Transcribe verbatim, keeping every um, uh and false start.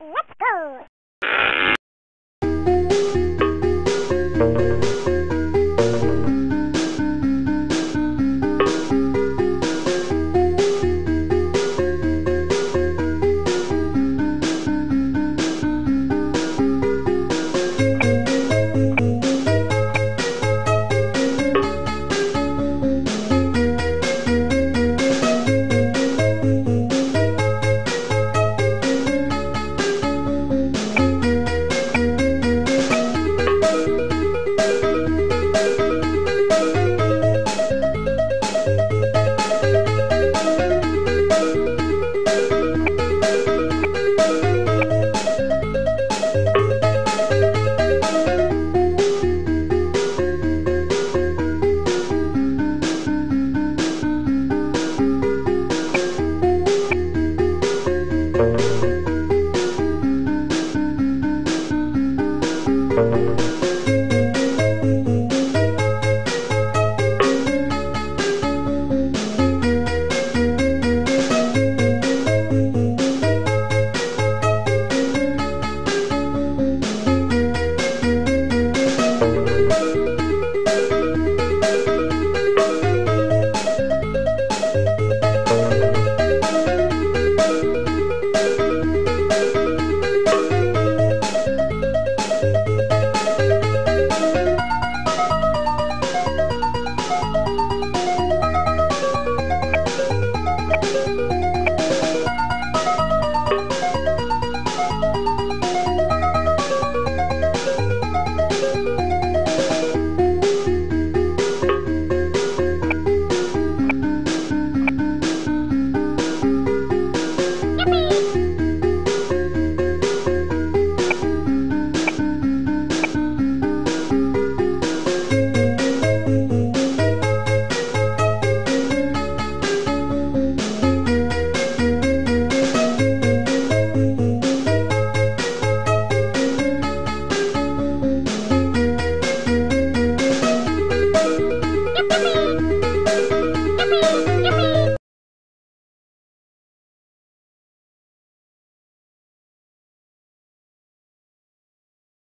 Let's go! Woohoo!